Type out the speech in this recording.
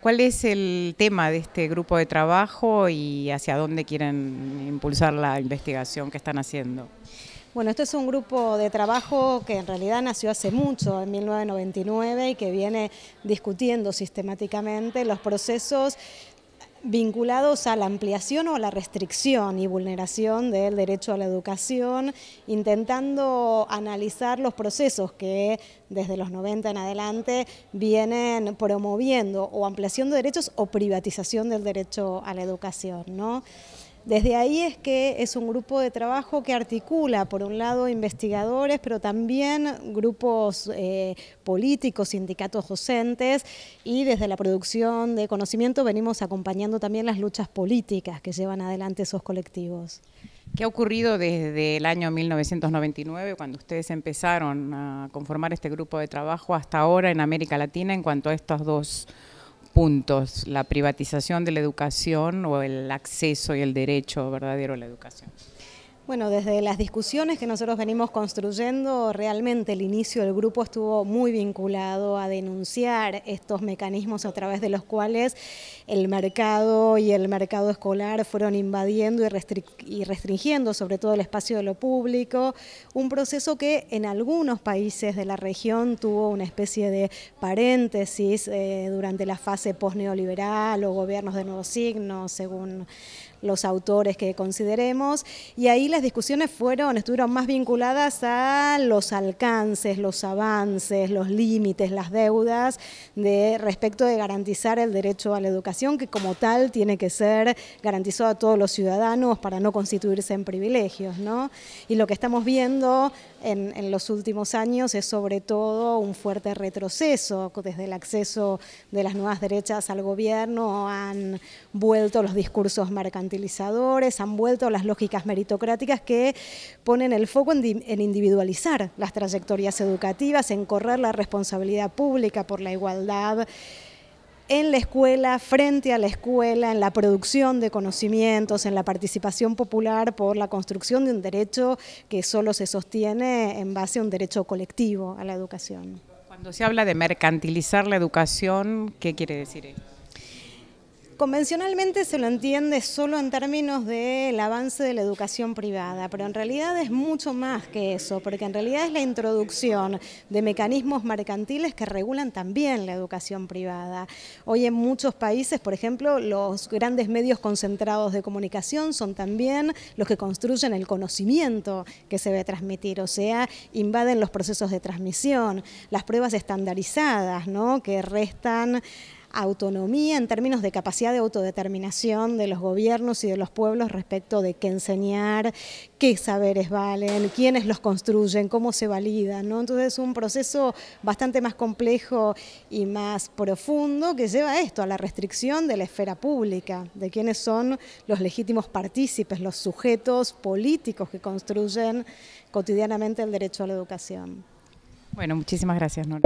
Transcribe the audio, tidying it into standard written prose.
¿Cuál es el tema de este grupo de trabajo y hacia dónde quieren impulsar la investigación que están haciendo? Bueno, esto es un grupo de trabajo que en realidad nació hace mucho, en 1999, y que viene discutiendo sistemáticamente los procesos vinculados a la ampliación o a la restricción y vulneración del derecho a la educación, intentando analizar los procesos que desde los 90 en adelante vienen promoviendo o ampliación de derechos o privatización del derecho a la educación, ¿no? Desde ahí es que es un grupo de trabajo que articula, por un lado, investigadores, pero también grupos políticos, sindicatos docentes, y desde la producción de conocimiento venimos acompañando también las luchas políticas que llevan adelante esos colectivos. ¿Qué ha ocurrido desde el año 1999, cuando ustedes empezaron a conformar este grupo de trabajo, hasta ahora en América Latina en cuanto a estos dos puntos, la privatización de la educación o el acceso y el derecho verdadero a la educación? Bueno, desde las discusiones que nosotros venimos construyendo, realmente el inicio del grupo estuvo muy vinculado a denunciar estos mecanismos a través de los cuales el mercado y el mercado escolar fueron invadiendo y restringiendo sobre todo el espacio de lo público, un proceso que en algunos países de la región tuvo una especie de paréntesis durante la fase posneoliberal o gobiernos de nuevos signos, según los autores que consideremos, y ahí las discusiones estuvieron más vinculadas a los alcances, los avances, los límites, las deudas respecto de garantizar el derecho a la educación, que como tal tiene que ser garantizado a todos los ciudadanos para no constituirse en privilegios, ¿no? Y lo que estamos viendo en los últimos años es sobre todo un fuerte retroceso. Desde el acceso de las nuevas derechas al gobierno han vuelto los discursos mercantilizadores, han vuelto las lógicas meritocráticas que ponen el foco en individualizar las trayectorias educativas, en correr la responsabilidad pública por la igualdad en la escuela, frente a la escuela, en la producción de conocimientos, en la participación popular por la construcción de un derecho que solo se sostiene en base a un derecho colectivo a la educación. Cuando se habla de mercantilizar la educación, ¿qué quiere decir eso? Convencionalmente se lo entiende solo en términos del avance de la educación privada, pero en realidad es mucho más que eso, porque en realidad es la introducción de mecanismos mercantiles que regulan también la educación privada. Hoy en muchos países, por ejemplo, los grandes medios concentrados de comunicación son también los que construyen el conocimiento que se debe transmitir, o sea, invaden los procesos de transmisión, las pruebas estandarizadas, ¿no?, que restan autonomía en términos de capacidad de autodeterminación de los gobiernos y de los pueblos respecto de qué enseñar, qué saberes valen, quiénes los construyen, cómo se validan, ¿no? Entonces es un proceso bastante más complejo y más profundo que lleva a esto, a la restricción de la esfera pública, de quiénes son los legítimos partícipes, los sujetos políticos que construyen cotidianamente el derecho a la educación. Bueno, muchísimas gracias, Nora.